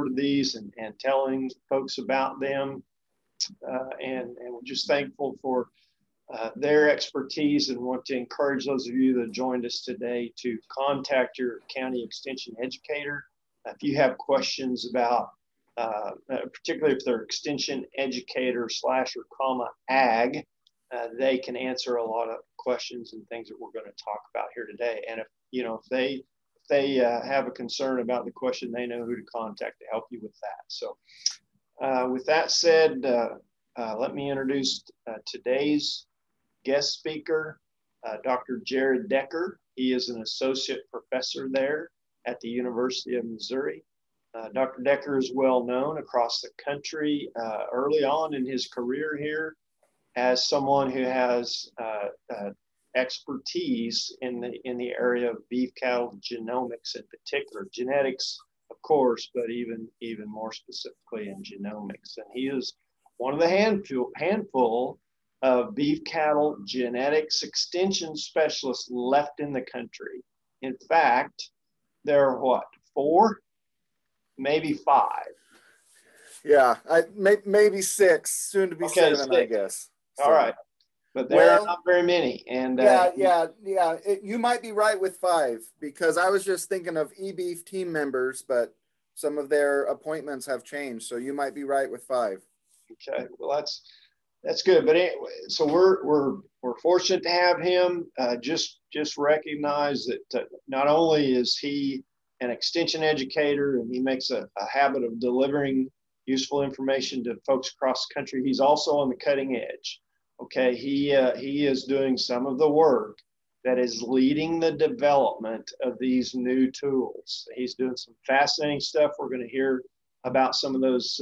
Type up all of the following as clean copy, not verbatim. to these and telling folks about them. And we're just thankful for their expertise and want to encourage those of you that joined us today to contact your county extension educator. If you have questions about, particularly if they're extension educator /, they can answer a lot of questions and things that we're going to talk about here today. And if, you know, if they have a concern about the question, they know who to contact to help you with that. So with that said, let me introduce today's guest speaker, Dr. Jared Decker. He is an associate professor there at the University of Missouri. Dr. Decker is well known across the country early on in his career here as someone who has expertise in the area of beef cattle genomics in particular, genetics, of course, but even more specifically in genomics. And he is one of the handful of beef cattle genetics extension specialists left in the country. In fact, there are what, 4, maybe 5. Yeah, maybe 6, soon to be 7, 6. I guess. So. All right, but there are not very many. And yeah. You might be right with 5 because I was just thinking of eBeef team members, but some of their appointments have changed. So you might be right with 5. Okay, well that's good. But anyway, so we're fortunate to have him. Just recognize that not only is he an extension educator and he makes a habit of delivering useful information to folks across the country, he's also on the cutting edge. Okay, he is doing some of the work that is leading the development of these new tools. He's doing some fascinating stuff. We're going to hear about some of those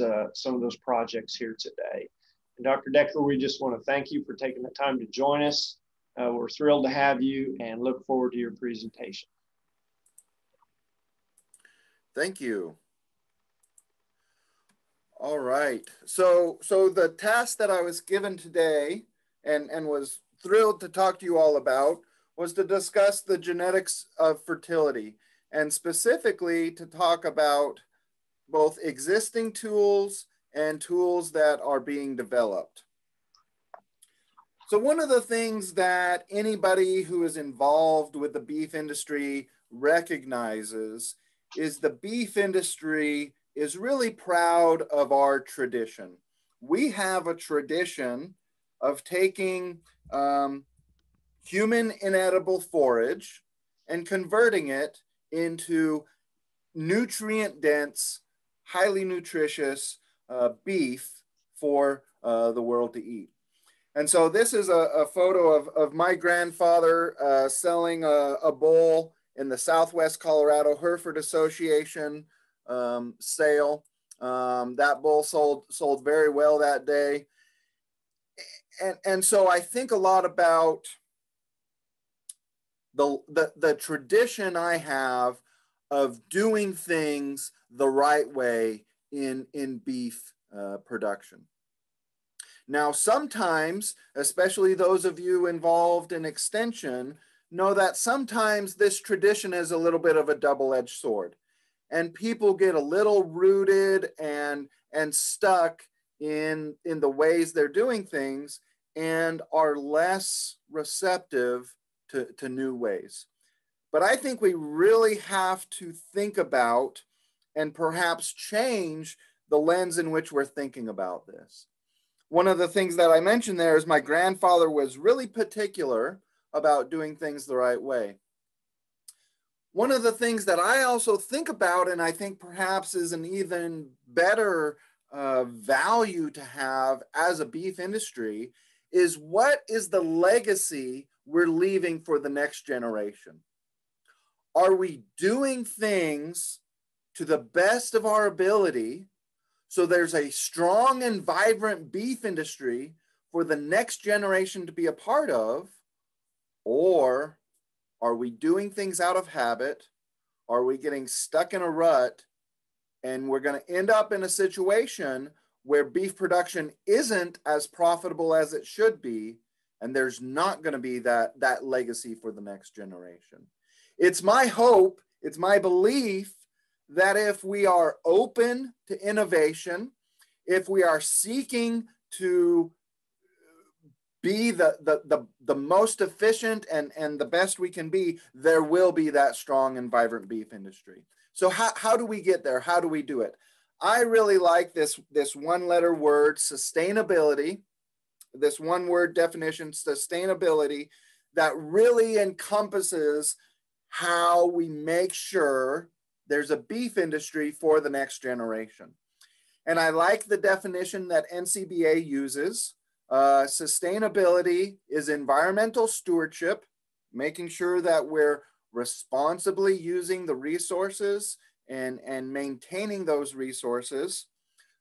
projects here today. And Dr. Decker, we just want to thank you for taking the time to join us. We're thrilled to have you and look forward to your presentation. Thank you. All right. So the task that I was given today and was thrilled to talk to you all about was to discuss the genetics of fertility and specifically to talk about both existing tools and tools that are being developed. So one of the things that anybody who is involved with the beef industry recognizes is the beef industry is really proud of our tradition. We have a tradition of taking human inedible forage and converting it into nutrient-dense, highly nutritious beef for the world to eat. And so this is a photo of my grandfather selling a bull in the Southwest Colorado Hereford Association sale. That bull sold very well that day. And so I think a lot about the tradition I have of doing things the right way in beef production. Now, sometimes, especially those of you involved in extension, know that sometimes this tradition is a little bit of a double-edged sword, and people get a little rooted and stuck in the ways they're doing things and are less receptive to new ways. But I think we really have to think about and perhaps change the lens in which we're thinking about this. One of the things that I mentioned there is my grandfather was really particular about doing things the right way. One of the things that I also think about, and I think perhaps is an even better value to have as a beef industry, is what is the legacy we're leaving for the next generation? Are we doing things to the best of our ability so there's a strong and vibrant beef industry for the next generation to be a part of? Or are we doing things out of habit? Are we getting stuck in a rut? And we're going to end up in a situation where beef production isn't as profitable as it should be. And there's not going to be that legacy for the next generation. It's my hope, it's my belief that if we are open to innovation, if we are seeking to be the most efficient and the best we can be, there will be that strong and vibrant beef industry. So how do we get there? How do we do it? I really like this one-letter word, sustainability, this one-word definition, sustainability, that really encompasses how we make sure there's a beef industry for the next generation. And I like the definition that NCBA uses. Sustainability is environmental stewardship, making sure that we're responsibly using the resources and maintaining those resources.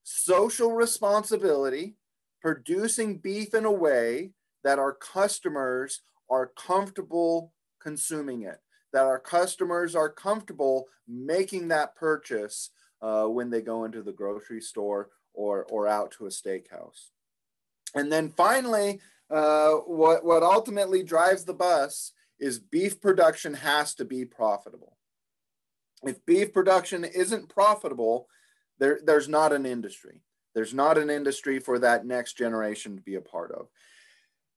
Social responsibility, producing beef in a way that our customers are comfortable consuming it, that our customers are comfortable making that purchase when they go into the grocery store or out to a steakhouse. And then finally, what ultimately drives the bus is beef production has to be profitable. If beef production isn't profitable, there's not an industry. There's not an industry for that next generation to be a part of.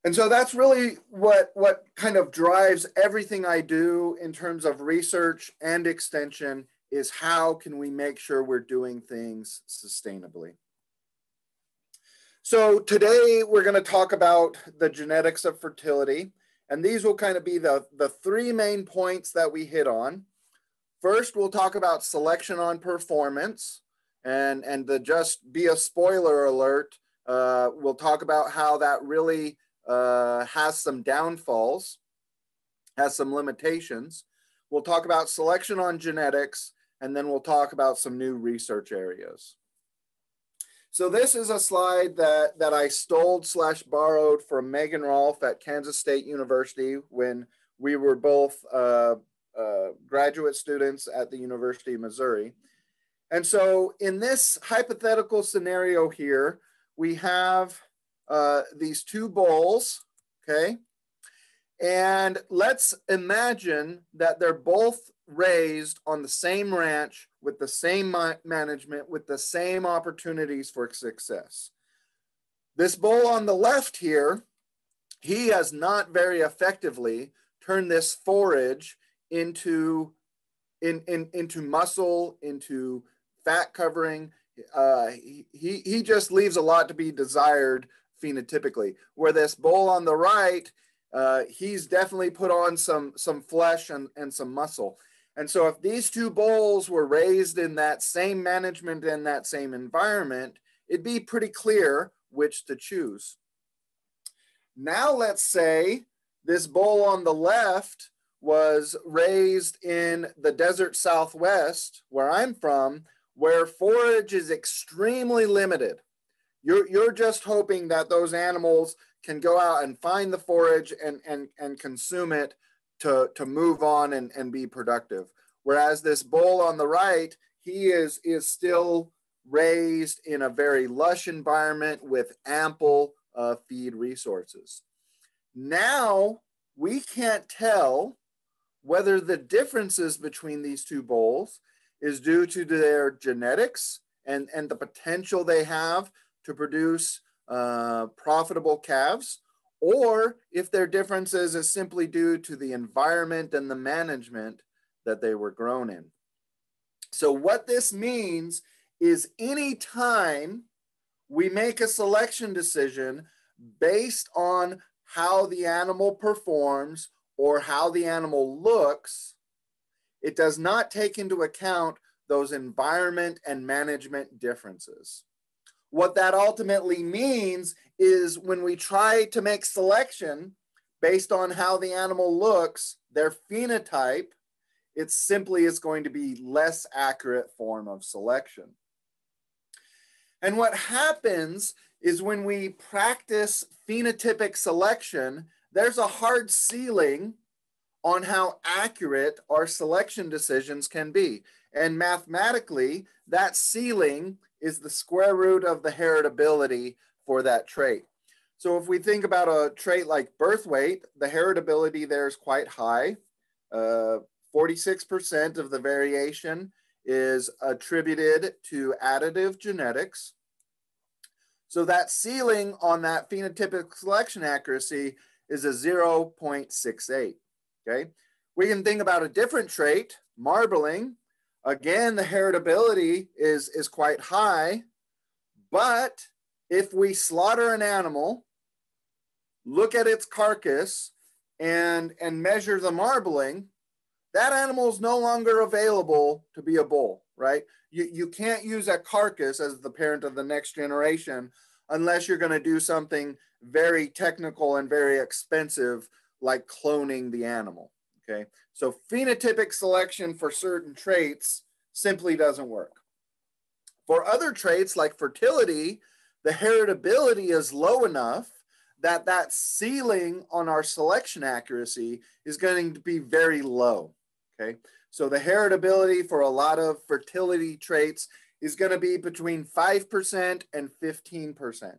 And so that's really what kind of drives everything I do in terms of research and extension, is how can we make sure we're doing things sustainably. So today we're going to talk about the genetics of fertility, and these will kind of be the three main points that we hit on. First, we'll talk about selection on performance, and to just be a spoiler alert, we'll talk about how that really has some downfalls, has some limitations. We'll talk about selection on genetics, and then we'll talk about some new research areas. So this is a slide that I stole/borrowed from Megan Rolfe at Kansas State University when we were both graduate students at the University of Missouri. And so in this hypothetical scenario here, we have these two bulls, okay? And let's imagine that they're both raised on the same ranch with the same management, with the same opportunities for success. This bull on the left here, he has not very effectively turned this forage into muscle, into fat covering. He just leaves a lot to be desired phenotypically, where this bull on the right, he's definitely put on some flesh and some muscle. And so if these two bulls were raised in that same management and that same environment, it'd be pretty clear which to choose. Now let's say this bull on the left was raised in the desert Southwest, where I'm from, where forage is extremely limited. You're just hoping that those animals can go out and find the forage and consume it to move on and be productive. Whereas this bull on the right, he is still raised in a very lush environment with ample feed resources. Now, we can't tell whether the differences between these two bulls is due to their genetics and the potential they have to produce profitable calves, or if their differences is simply due to the environment and the management that they were grown in. So what this means is any time we make a selection decision based on how the animal performs or how the animal looks, it does not take into account those environment and management differences. What that ultimately means is when we try to make selection based on how the animal looks, their phenotype, it simply is going to be less accurate form of selection. And what happens is when we practice phenotypic selection, there's a hard ceiling on how accurate our selection decisions can be. And mathematically, that ceiling is the square root of the heritability for that trait. So if we think about a trait like birth weight, the heritability there is quite high, 46% of the variation, is attributed to additive genetics. So that ceiling on that phenotypic selection accuracy is a 0.68, okay? We can think about a different trait, marbling. Again, the heritability is quite high, but if we slaughter an animal, look at its carcass and measure the marbling, that animal is no longer available to be a bull, right? You can't use a carcass as the parent of the next generation unless you're gonna do something very technical and very expensive like cloning the animal, okay? So phenotypic selection for certain traits simply doesn't work. For other traits like fertility, the heritability is low enough that that ceiling on our selection accuracy is going to be very low, okay? So the heritability for a lot of fertility traits is going to be between 5% and 15%.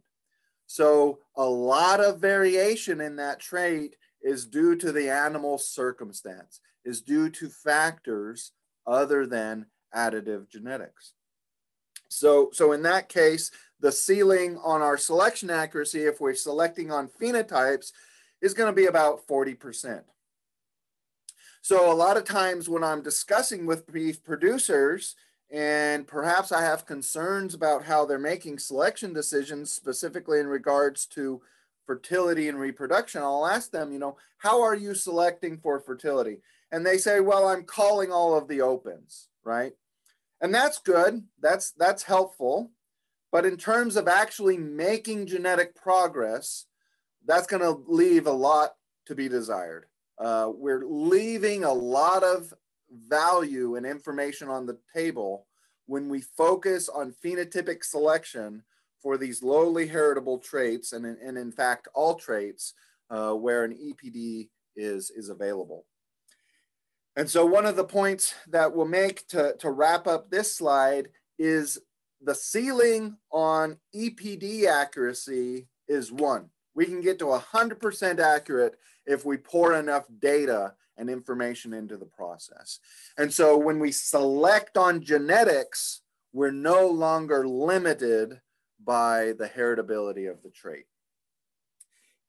So a lot of variation in that trait is due to the animal circumstance, is due to factors other than additive genetics. So in that case, the ceiling on our selection accuracy, if we're selecting on phenotypes, is going to be about 40%. So a lot of times when I'm discussing with beef producers, and perhaps I have concerns about how they're making selection decisions, specifically in regards to fertility and reproduction, I'll ask them, you know, how are you selecting for fertility? And they say, well, I'm calling all of the opens, right? And that's good, that's helpful. But in terms of actually making genetic progress, that's going to leave a lot to be desired. We're leaving a lot of value and information on the table when we focus on phenotypic selection for these lowly heritable traits, and in fact, all traits where an EPD is available. And so one of the points that we'll make to wrap up this slide is the ceiling on EPD accuracy is 1. We can get to 100% accurate if we pour enough data and information into the process. And so when we select on genetics, we're no longer limited by the heritability of the trait.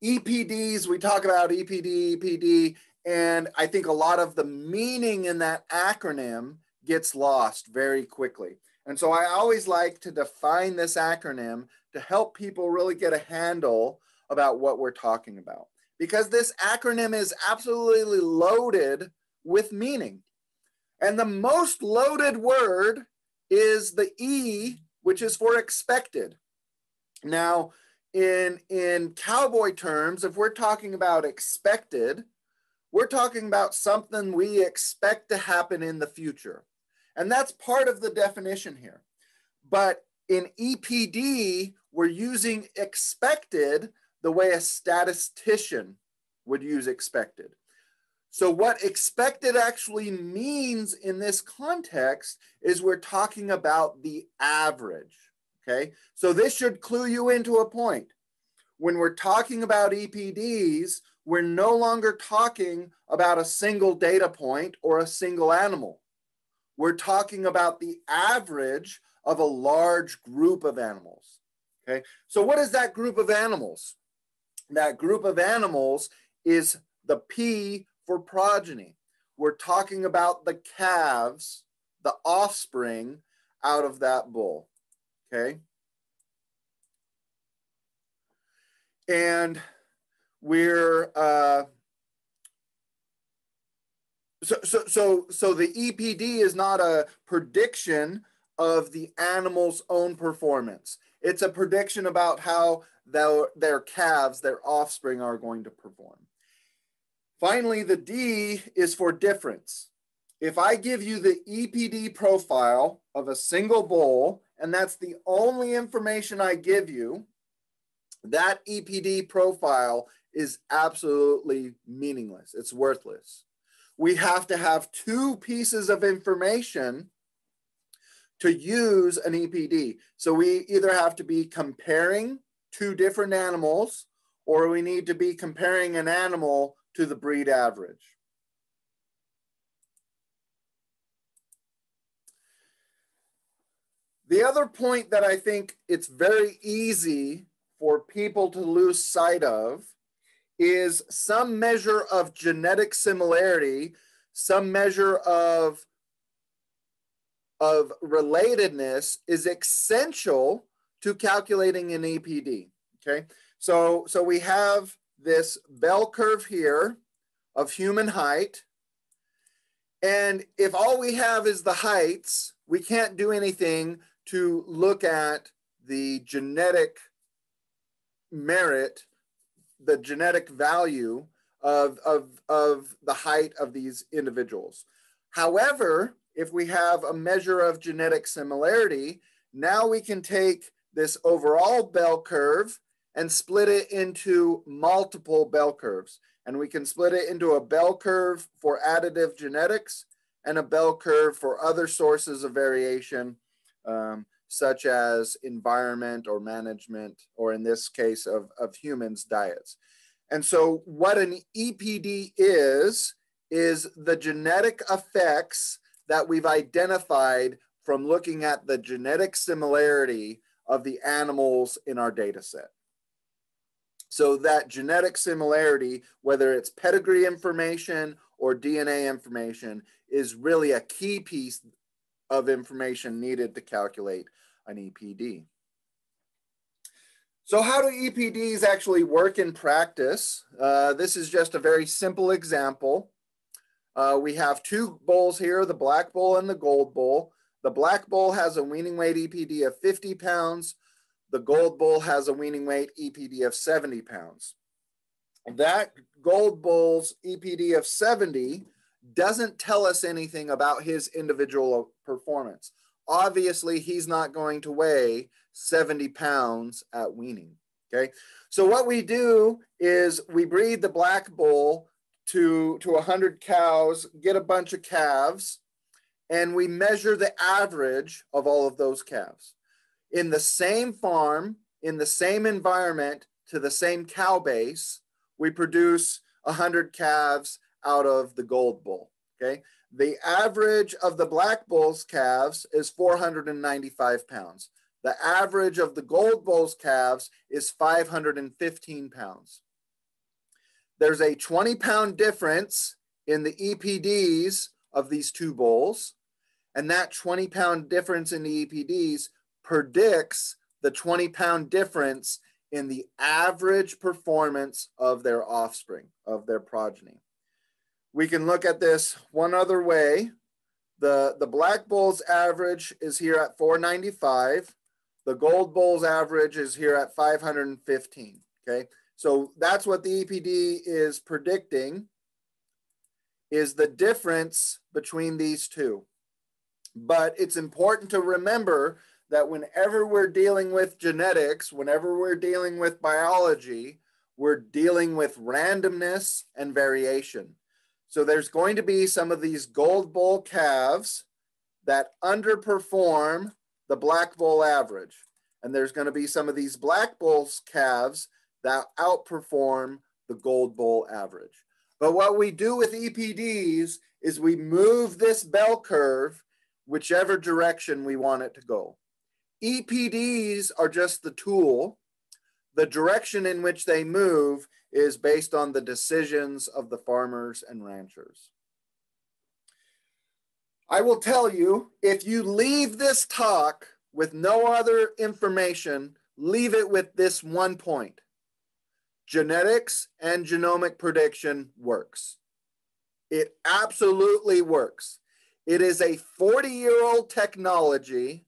EPDs, we talk about EPD, and I think a lot of the meaning in that acronym gets lost very quickly. And so I always like to define this acronym to help people really get a handle about what we're talking about, because this acronym is absolutely loaded with meaning. And the most loaded word is the E, which is for expected. Now, in cowboy terms, if we're talking about expected, we're talking about something we expect to happen in the future. And that's part of the definition here. But in EPD, we're using expected the way a statistician would use expected. So what expected actually means in this context is we're talking about the average, okay? So this should clue you into a point. When we're talking about EPDs, we're no longer talking about a single data point or a single animal. We're talking about the average of a large group of animals, okay? So what is that group of animals? That group of animals is the P for progeny. We're talking about the calves, the offspring out of that bull, okay? And we're, So the EPD is not a prediction of the animal's own performance. It's a prediction about how their calves, their offspring, are going to perform. Finally, the D is for difference. If I give you the EPD profile of a single bull, and that's the only information I give you, that EPD profile is absolutely meaningless. It's worthless. We have to have two pieces of information to use an EPD. So we either have to be comparing two different animals, or we need to be comparing an animal to the breed average. The other point that I think it's very easy for people to lose sight of is some measure of genetic similarity, some measure of relatedness is essential to calculating an EPD, okay? So we have this bell curve here of human height. And if all we have is the heights, we can't do anything to look at the genetic merit, the genetic value of the height of these individuals. However, if we have a measure of genetic similarity, now we can take this overall bell curve and split it into multiple bell curves. And we can split it into a bell curve for additive genetics and a bell curve for other sources of variation, such as environment or management, or in this case of humans' diets. And so what an EPD is the genetic effects that we've identified from looking at the genetic similarity of the animals in our data set. So that genetic similarity, whether it's pedigree information or DNA information, is really a key piece of information needed to calculate an EPD. So how do EPDs actually work in practice? This is just a very simple example. We have two bulls here, the black bull and the gold bull. The black bull has a weaning weight EPD of 50 pounds. The gold bull has a weaning weight EPD of 70 pounds. That gold bull's EPD of 70 doesn't tell us anything about his individual performance. Obviously, he's not going to weigh 70 pounds at weaning, okay? So what we do is we breed the black bull to 100 cows, get a bunch of calves, and we measure the average of all of those calves. In the same farm, in the same environment, to the same cow base, we produce 100 calves out of the gold bull, okay? The average of the black bull's calves is 495 pounds. The average of the gold bull's calves is 515 pounds. There's a 20-pound difference in the EPDs of these two bulls, and that 20-pound difference in the EPDs predicts the 20-pound difference in the average performance of their offspring, of their progeny. We can look at this one other way. The black bull's average is here at 495. The gold bull's average is here at 515, okay? So that's what the EPD is predicting, is the difference between these two. But it's important to remember that whenever we're dealing with genetics, whenever we're dealing with biology, we're dealing with randomness and variation. So there's going to be some of these gold bull calves that underperform the black bull average. And there's going to be some of these black bull's calves that outperform the gold bull average. But what we do with EPDs is we move this bell curve whichever direction we want it to go. EPDs are just the tool. The direction in which they move is based on the decisions of the farmers and ranchers. I will tell you, if you leave this talk with no other information, leave it with this one point. Genetics and genomic prediction works. It absolutely works. It is a 40-year-old technology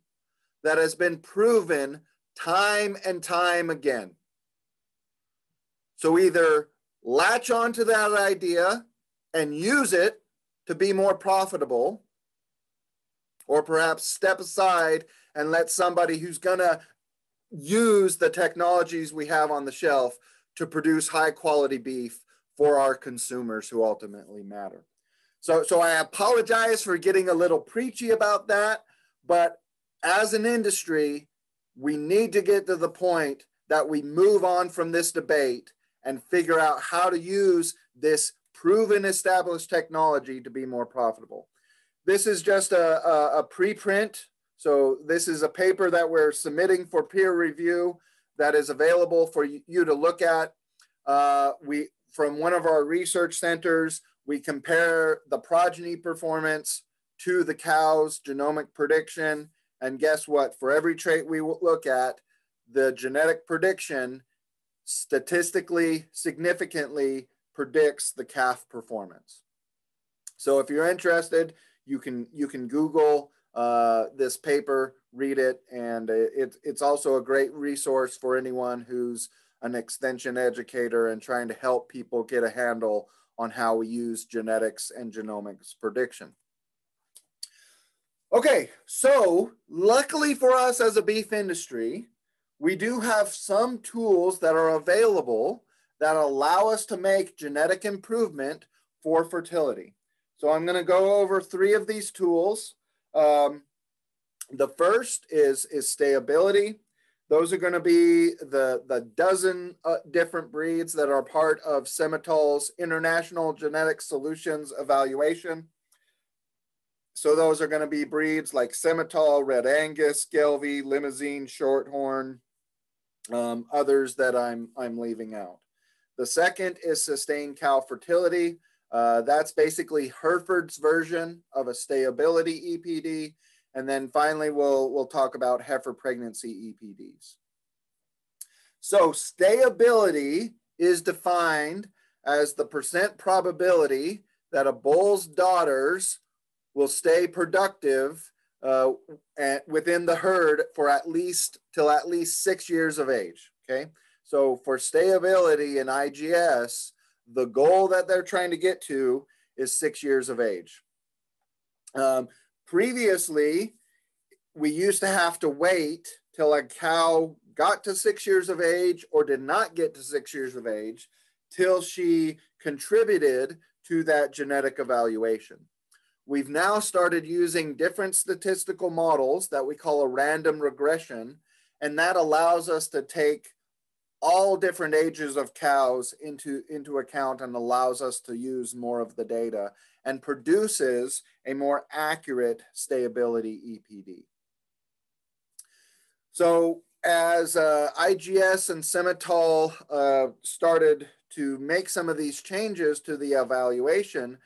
that has been proven time and time again. So either latch onto that idea and use it to be more profitable, or perhaps step aside and let somebody who's gonna use the technologies we have on the shelf to produce high quality beef for our consumers who ultimately matter. So I apologize for getting a little preachy about that, but as an industry, we need to get to the point that we move on from this debate and figure out how to use this proven established technology to be more profitable. This is just a preprint So this is a paper that we're submitting for peer review that is available for you to look at. From one of our research centers, we compare the progeny performance to the cow's genomic prediction. And guess what? For every trait we look at, the genetic prediction statistically significantly predicts the calf performance. So if you're interested, you can Google this paper, read it, and it's also a great resource for anyone who's an extension educator and trying to help people get a handle on how we use genetics and genomics prediction. Okay, so luckily for us as a beef industry, we do have some tools that are available that allow us to make genetic improvement for fertility. So I'm going to go over three of these tools. The first is stayability. Those are going to be the dozen different breeds that are part of Semitol's International Genetic Solutions Evaluation. So those are going to be breeds like Semitol, Red Angus, Gelbvieh, Limousine, Shorthorn, others that I'm leaving out. The second is sustained cow fertility. That's basically Hereford's version of a stayability EPD. And then finally, we'll talk about heifer pregnancy EPDs. So stayability is defined as the percent probability that a bull's daughters will stay productive within the herd for at least 6 years of age, okay? So for stayability in IGS, the goal that they're trying to get to is 6 years of age. Previously, we used to have to wait till a cow got to 6 years of age or did not get to 6 years of age till she contributed to that genetic evaluation. We've now started using different statistical models that we call a random regression, and that allows us to take all different ages of cows into account and allows us to use more of the data and produces a more accurate stayability EPD. So as IGS and Semitol started to make some of these changes to the evaluation,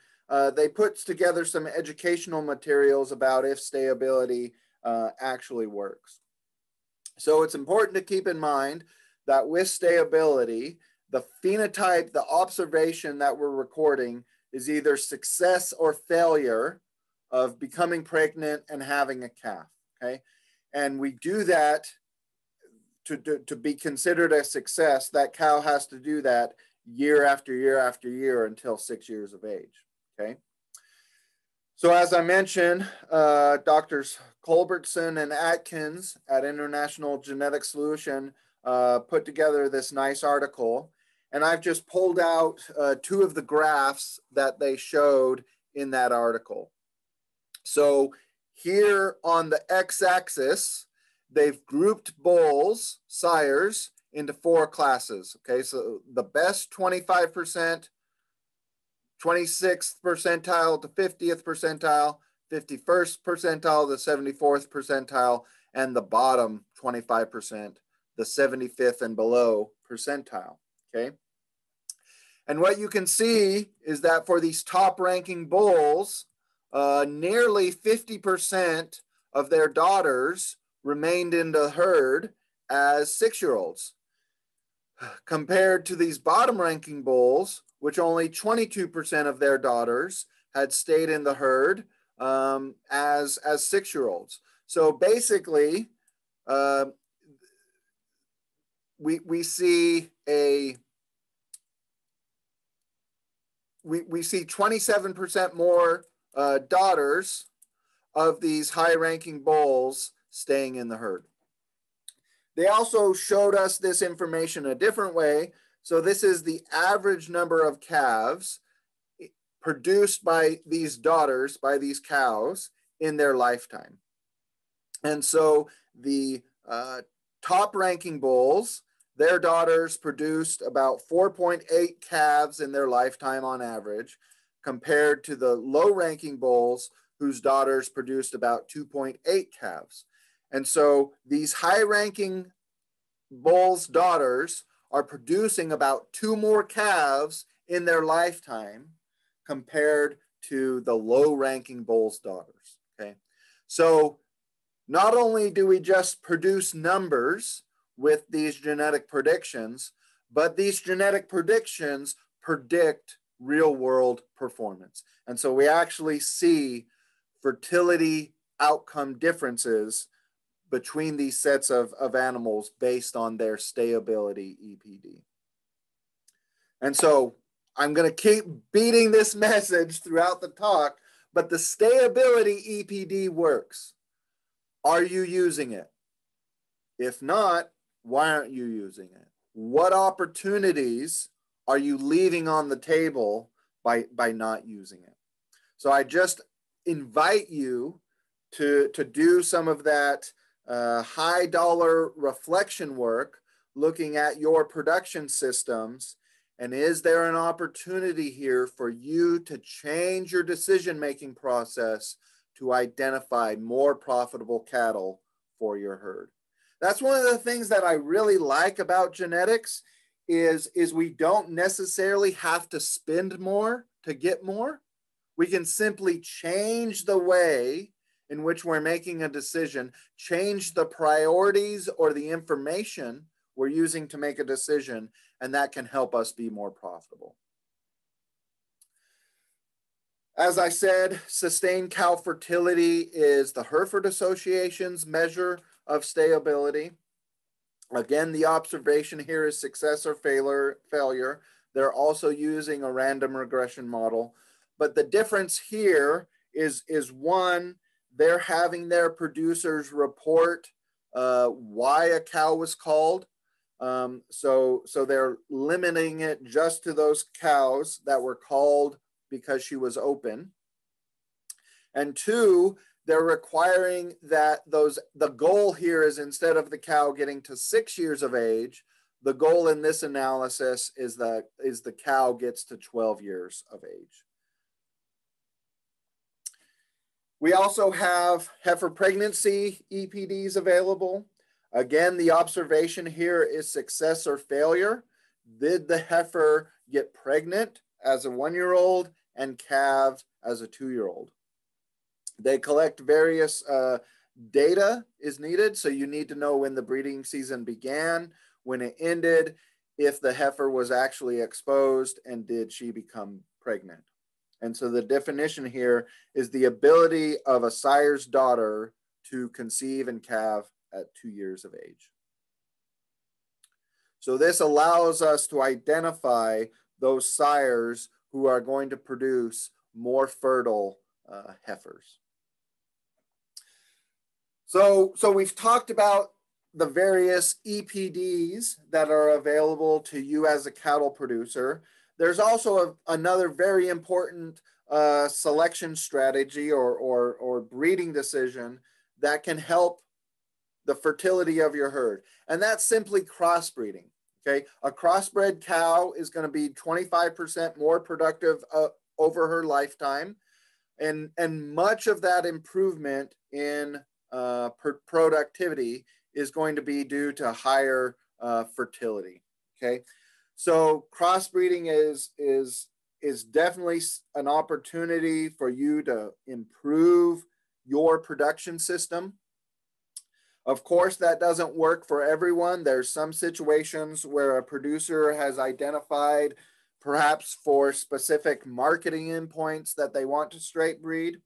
they put together some educational materials about if stayability actually works. So it's important to keep in mind that with stayability, the phenotype, the observation that we're recording is either success or failure of becoming pregnant and having a calf, okay? And we do that to be considered a success. That cow has to do that year after year after year until 6 years of age, okay? So as I mentioned, Drs. Culbertson and Atkins at International Genetic Solution put together this nice article, and I've just pulled out two of the graphs that they showed in that article. So here on the x-axis, they've grouped bulls, sires, into four classes, okay? So the best 25%, 26th percentile to 50th percentile, 51st percentile to 74th percentile, and the bottom 25%. The 75th and below percentile, okay? And what you can see is that for these top-ranking bulls, nearly 50% of their daughters remained in the herd as six-year-olds, compared to these bottom-ranking bulls, which only 22% of their daughters had stayed in the herd as six-year-olds. So basically, we see 27% more daughters of these high-ranking bulls staying in the herd. They also showed us this information a different way. So this is the average number of calves produced by these daughters, by these cows, in their lifetime. And so the top-ranking bulls, their daughters produced about 4.8 calves in their lifetime on average, compared to the low-ranking bulls whose daughters produced about 2.8 calves. And so these high-ranking bulls' daughters are producing about 2 more calves in their lifetime compared to the low-ranking bulls' daughters, okay? So not only do we just produce numbers with these genetic predictions, but these genetic predictions predict real-world performance. And so we actually see fertility outcome differences between these sets of animals based on their stayability EPD. And so I'm going to keep beating this message throughout the talk, but the stayability EPD works. Are you using it? If not, why aren't you using it? What opportunities are you leaving on the table by not using it? So I just invite you to do some of that high dollar reflection work, looking at your production systems, and is there an opportunity here for you to change your decision-making process to identify more profitable cattle for your herd? That's one of the things that I really like about genetics is we don't necessarily have to spend more to get more. We can simply change the way in which we're making a decision, change the priorities or the information we're using to make a decision, and that can help us be more profitable. As I said, sustained cow fertility is the Hereford Association's measure of stayability. Again, the observation here is success or failure. They're also using a random regression model, but the difference here is one, they're having their producers report why a cow was called. So they're limiting it just to those cows that were called because she was open. And two, they're requiring that the goal here is instead of the cow getting to 6 years of age, the goal in this analysis is the cow gets to 12 years of age. We also have heifer pregnancy EPDs available. Again, the observation here is success or failure. Did the heifer get pregnant as a 1-year-old and calved as a 2-year-old? They collect various data is needed. So you need to know when the breeding season began, when it ended, if the heifer was actually exposed, and did she become pregnant? And so the definition here is the ability of a sire's daughter to conceive and calve at 2 years of age. So this allows us to identify those sires who are going to produce more fertile heifers. So we've talked about the various EPDs that are available to you as a cattle producer. There's also another very important selection strategy or breeding decision that can help the fertility of your herd. And that's simply crossbreeding, okay? A crossbred cow is gonna be 25% more productive over her lifetime. And much of that improvement in productivity is going to be due to higher fertility, okay? So crossbreeding is definitely an opportunity for you to improve your production system. Of course, that doesn't work for everyone. There's some situations where a producer has identified perhaps for specific marketing endpoints that they want to straight breed.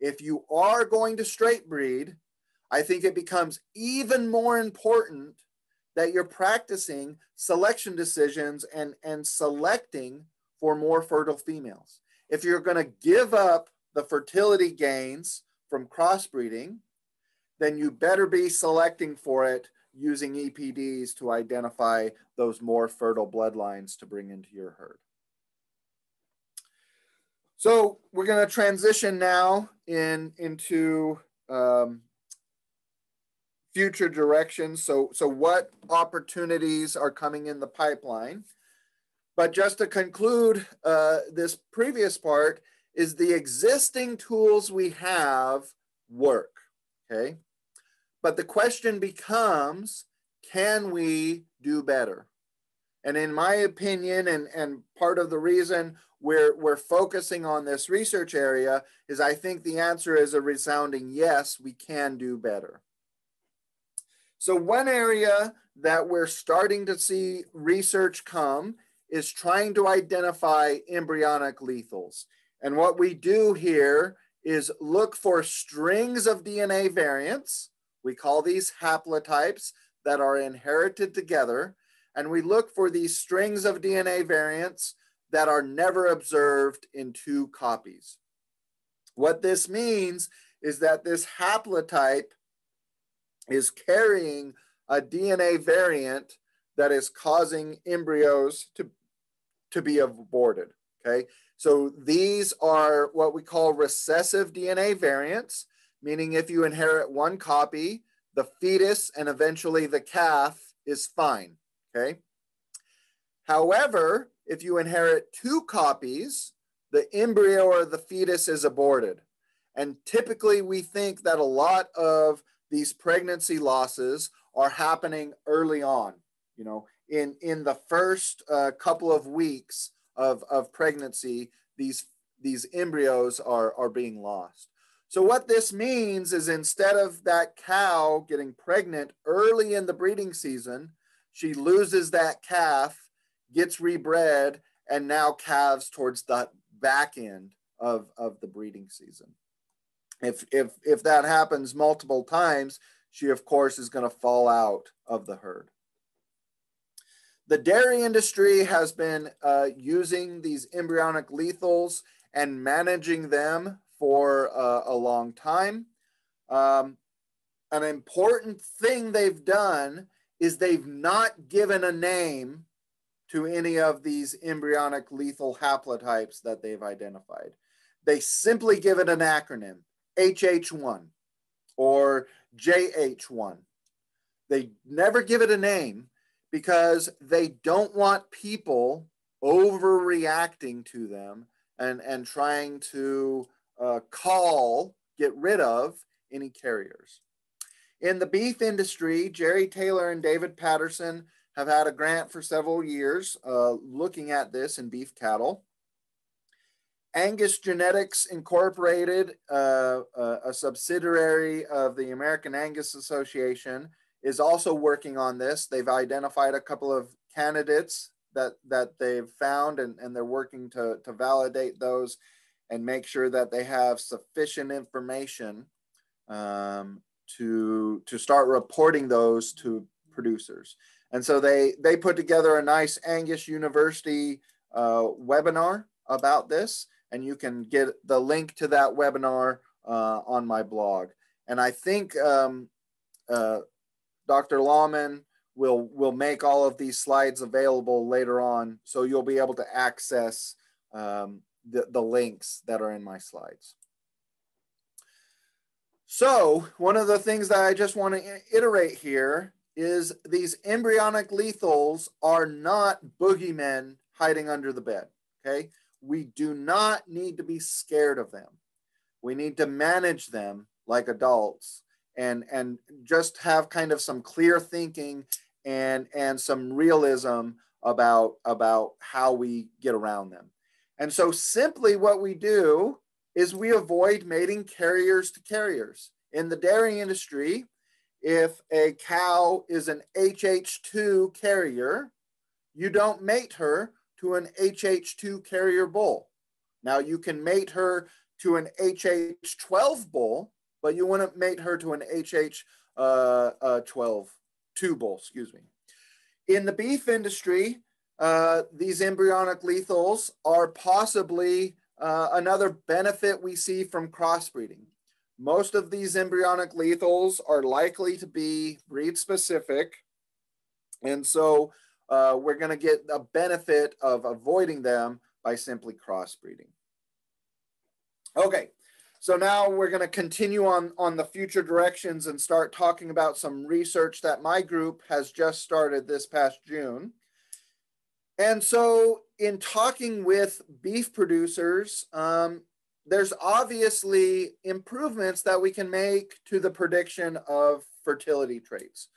If you are going to straight breed, I think it becomes even more important that you're practicing selection decisions and selecting for more fertile females. If you're gonna give up the fertility gains from crossbreeding, then you better be selecting for it using EPDs to identify those more fertile bloodlines to bring into your herd. So we're gonna transition now into future directions. So what opportunities are coming in the pipeline? But just to conclude this previous part is the existing tools we have work, okay? But the question becomes, can we do better? And in my opinion, and part of the reason we're focusing on this research area is I think the answer is a resounding yes, we can do better. So one area that we're starting to see research come is trying to identify embryonic lethals. And what we do here is look for strings of DNA variants. We call these haplotypes that are inherited together. And we look for these strings of DNA variants that are never observed in two copies. What this means is that this haplotype is carrying a DNA variant that is causing embryos to be aborted, okay? So these are what we call recessive DNA variants, meaning if you inherit one copy, the fetus and eventually the calf is fine, okay? However, if you inherit two copies, the embryo or the fetus is aborted. And typically we think that a lot of these pregnancy losses are happening early on, you know, in the first couple of weeks of pregnancy, these embryos are being lost. So what this means is instead of that cow getting pregnant early in the breeding season, she loses that calf, gets rebred, and now calves towards the back end of the breeding season. If that happens multiple times, she of course is going to fall out of the herd. The dairy industry has been using these embryonic lethals and managing them for a long time. An important thing they've done is they've not given a name to any of these embryonic lethal haplotypes that they've identified. They simply give it an acronym, HH1 or JH1. They never give it a name, because they don't want people overreacting to them and trying to get rid of any carriers. In the beef industry, Jerry Taylor and David Patterson have had a grant for several years looking at this in beef cattle. Angus Genetics Incorporated, a subsidiary of the American Angus Association, is also working on this. They've identified a couple of candidates that they've found, and they're working to validate those and make sure that they have sufficient information to start reporting those to producers. And so they put together a nice Angus University webinar about this, and you can get the link to that webinar on my blog. And I think, Dr. Lawman will make all of these slides available later on, so you'll be able to access the links that are in my slides. So one of the things that I just want to iterate here is these embryonic lethals are not boogeymen hiding under the bed, okay? We do not need to be scared of them. We need to manage them like adults, and just have kind of some clear thinking and some realism about how we get around them. And so simply what we do is we avoid mating carriers to carriers. In the dairy industry, if a cow is an HH2 carrier, you don't mate her to an HH2 carrier bull. Now you can mate her to an HH12 bull, but you wouldn't mate her to an HH2 bull, excuse me. In the beef industry, these embryonic lethals are possibly another benefit we see from crossbreeding. Most of these embryonic lethals are likely to be breed specific. And so we're gonna get a benefit of avoiding them by simply crossbreeding. Okay. So now we're going to continue on the future directions and start talking about some research that my group has just started this past June. And so in talking with beef producers, there's obviously improvements that we can make to the prediction of fertility traits.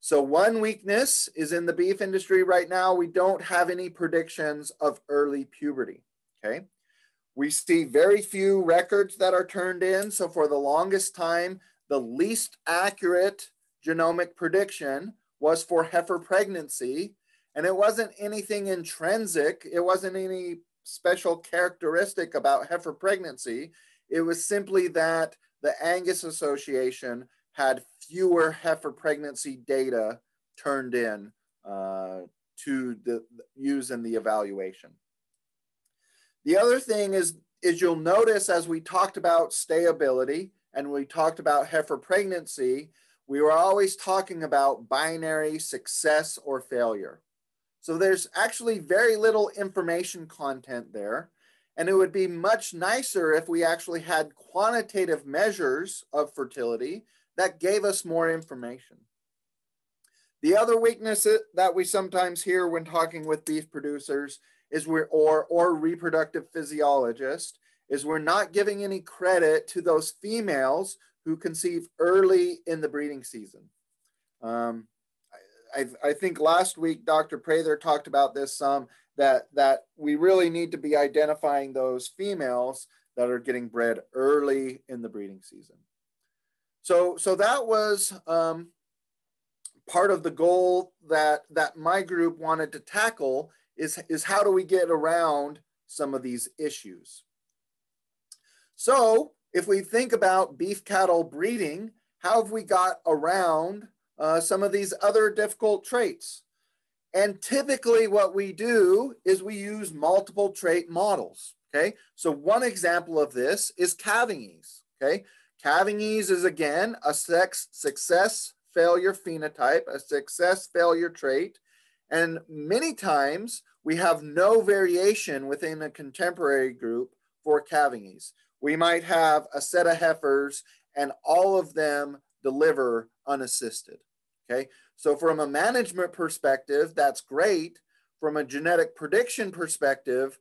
So one weakness is in the beef industry right now, we don't have any predictions of early puberty, okay? We see very few records that are turned in. So for the longest time, the least accurate genomic prediction was for heifer pregnancy. And it wasn't anything intrinsic. It wasn't any special characteristic about heifer pregnancy. It was simply that the Angus Association had fewer heifer pregnancy data turned in to use in the evaluation. The other thing is you'll notice as we talked about stayability and we talked about heifer pregnancy, we were always talking about binary success or failure. So there's actually very little information content there. And it would be much nicer if we actually had quantitative measures of fertility that gave us more information. The other weakness that we sometimes hear when talking with beef producers is or reproductive physiologists is we're not giving any credit to those females who conceive early in the breeding season. I think last week, Dr. Prather talked about this some, that we really need to be identifying those females that are getting bred early in the breeding season. So that was part of the goal that my group wanted to tackle is how do we get around some of these issues? So if we think about beef cattle breeding, how have we got around some of these other difficult traits? And typically what we do is we use multiple trait models, okay? So one example of this is Gelbvieh, okay? Gelbvieh is again a success failure phenotype, a success failure trait. And many times we have no variation within the contemporary group for Gelbvieh. We might have a set of heifers and all of them deliver unassisted, okay? So from a management perspective, that's great. From a genetic prediction perspective,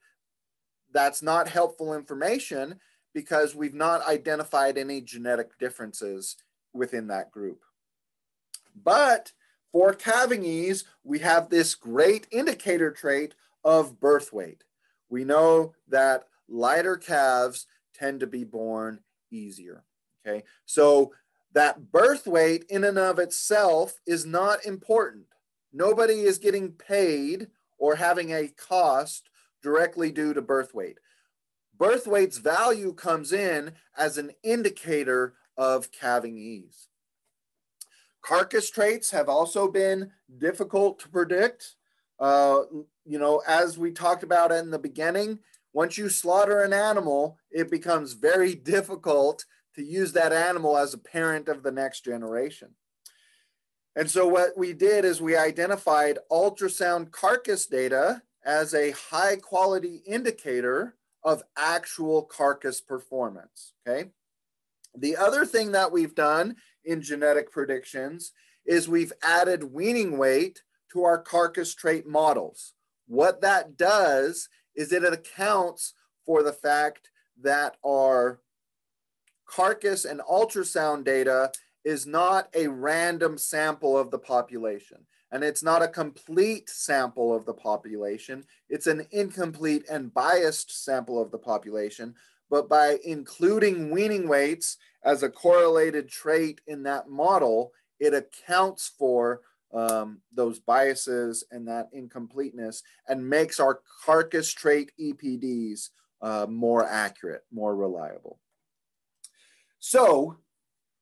that's not helpful information because we've not identified any genetic differences within that group. But for Gelbvieh, we have this great indicator trait of birth weight. We know that lighter calves tend to be born easier, okay? So that birth weight in and of itself is not important. Nobody is getting paid or having a cost directly due to birth weight. Birth weight's value comes in as an indicator of calving ease. Carcass traits have also been difficult to predict. You know, as we talked about in the beginning, once you slaughter an animal, it becomes very difficult to use that animal as a parent of the next generation. And so what we did is we identified ultrasound carcass data as a high quality indicator of actual carcass performance, okay? The other thing that we've done in genetic predictions is we've added weaning weight to our carcass trait models. What that does is it accounts for the fact that our carcass and ultrasound data is not a random sample of the population. And it's not a complete sample of the population. It's an incomplete and biased sample of the population. But by including weaning weights as a correlated trait in that model, it accounts for those biases and that incompleteness and makes our carcass trait EPDs more accurate, more reliable. So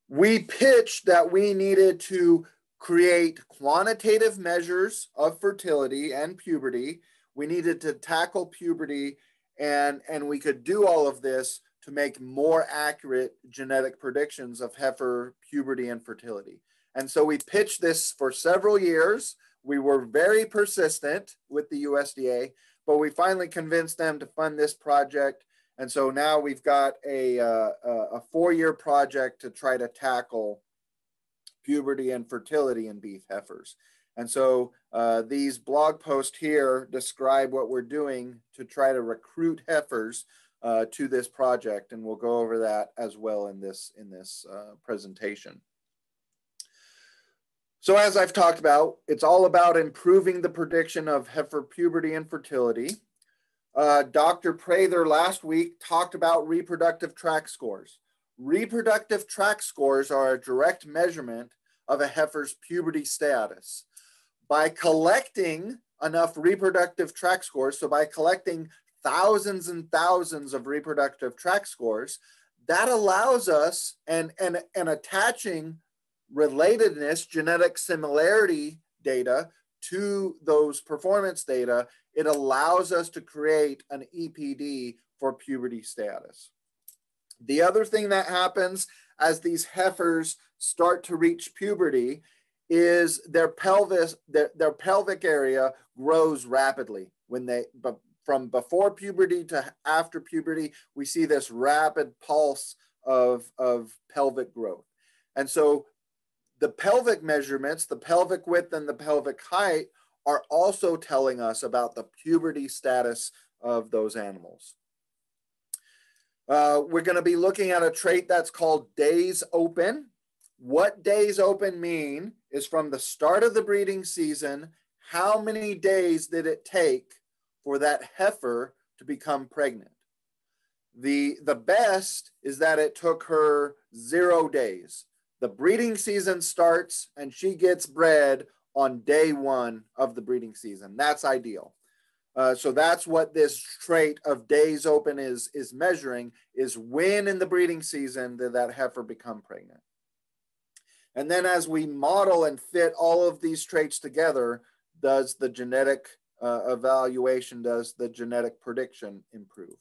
we pitched that we needed to create quantitative measures of fertility and puberty. We needed to tackle puberty, and we could do all of this to make more accurate genetic predictions of heifer puberty and fertility. And so we pitched this for several years. We were very persistent with the USDA, but we finally convinced them to fund this project. And so now we've got a four-year project to try to tackle puberty and fertility in beef heifers. And so these blog posts here describe what we're doing to try to recruit heifers to this project, and we'll go over that as well in this presentation. So as I've talked about, it's all about improving the prediction of heifer puberty and fertility. Dr. Prather last week talked about reproductive tract scores. Reproductive tract scores are a direct measurement of a heifer's puberty status. By collecting enough reproductive tract scores, so by collecting thousands and thousands of reproductive tract scores, that allows us, and attaching relatedness, genetic similarity data to those performance data, it allows us to create an EPD for puberty status. The other thing that happens as these heifers start to reach puberty is their pelvic area grows rapidly. When they, from before puberty to after puberty, we see this rapid pulse of pelvic growth. And so the pelvic measurements, the pelvic width and the pelvic height, are also telling us about the puberty status of those animals. We're going to be looking at a trait that's called days open. What days open mean is from the start of the breeding season, how many days did it take for that heifer to become pregnant? The best is that it took her 0 days. The breeding season starts and she gets bred on day 1 of the breeding season. That's ideal. So that's what this trait of days open is measuring, is when in the breeding season did that heifer become pregnant. And then as we model and fit all of these traits together, does the genetic evaluation, does the genetic prediction improve?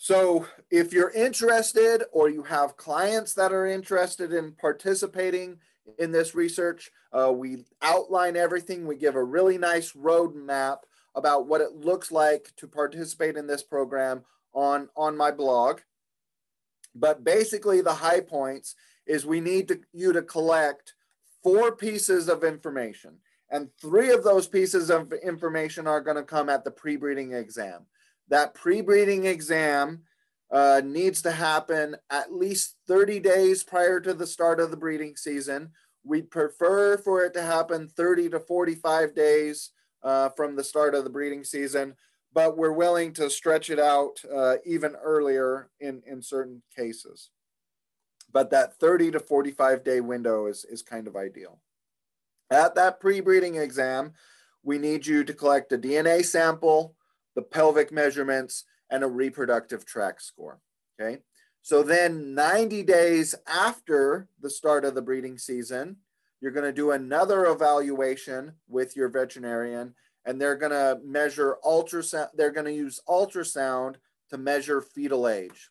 So if you're interested, or you have clients that are interested in participating in this research, we outline everything. We give a really nice roadmap about what it looks like to participate in this program on my blog. But basically the high points is we need you to collect 4 pieces of information, and 3 of those pieces of information are going to come at the pre-breeding exam. That pre-breeding exam needs to happen at least 30 days prior to the start of the breeding season. We'd prefer for it to happen 30 to 45 days from the start of the breeding season, but we're willing to stretch it out even earlier in certain cases. But that 30 to 45 day window is kind of ideal. At that pre-breeding exam, we need you to collect a DNA sample, the pelvic measurements, and a reproductive tract score, okay? So then 90 days after the start of the breeding season, you're gonna do another evaluation with your veterinarian, and they're gonna measure ultrasound, they're gonna use ultrasound to measure fetal age.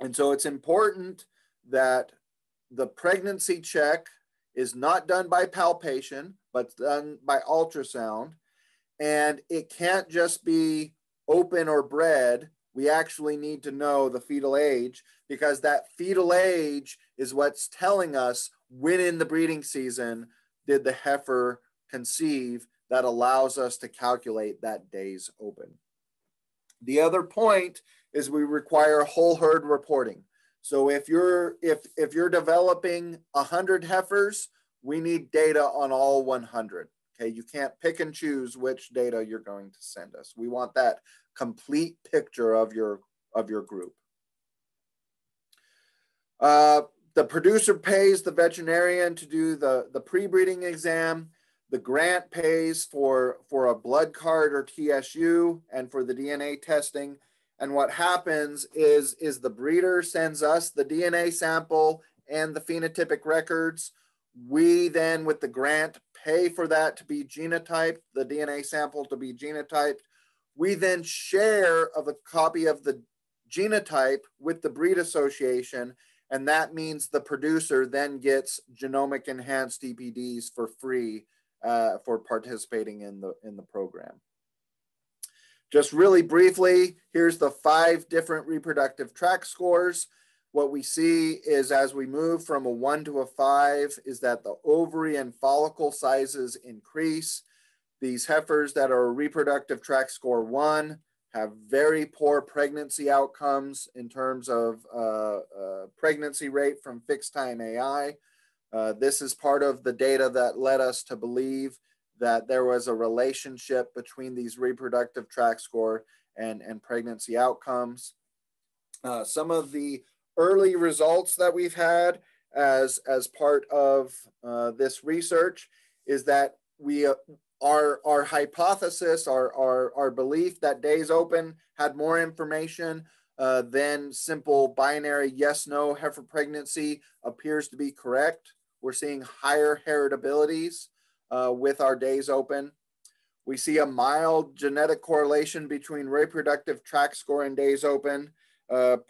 And so it's important that the pregnancy check is not done by palpation, but done by ultrasound. And it can't just be open or bred. We actually need to know the fetal age, because that fetal age is what's telling us when in the breeding season did the heifer conceive. That allows us to calculate that days open. The other point is we require whole herd reporting. So if you're developing 100 heifers, we need data on all 100. You can't pick and choose which data you're going to send us. We want that complete picture of your group. The producer pays the veterinarian to do the pre-breeding exam. The grant pays for a blood card or TSU and for the DNA testing. And what happens is the breeder sends us the DNA sample and the phenotypic records. We then, with the grant, pay for that to be genotyped, the DNA sample to be genotyped. We then share of a copy of the genotype with the breed association, and that means the producer then gets genomic enhanced EPDs for free for participating in the program. Just really briefly, here's the 5 different reproductive tract scores. What we see is as we move from a 1 to a 5 is that the ovary and follicle sizes increase. These heifers that are reproductive tract score 1 have very poor pregnancy outcomes in terms of pregnancy rate from fixed time AI. This is part of the data that led us to believe that there was a relationship between these reproductive tract score and pregnancy outcomes. Some of the early results that we've had as part of this research is that we our hypothesis, our belief that days open had more information than simple binary yes, no heifer pregnancy appears to be correct. We're seeing higher heritabilities with our days open. We see a mild genetic correlation between reproductive tract score and days open.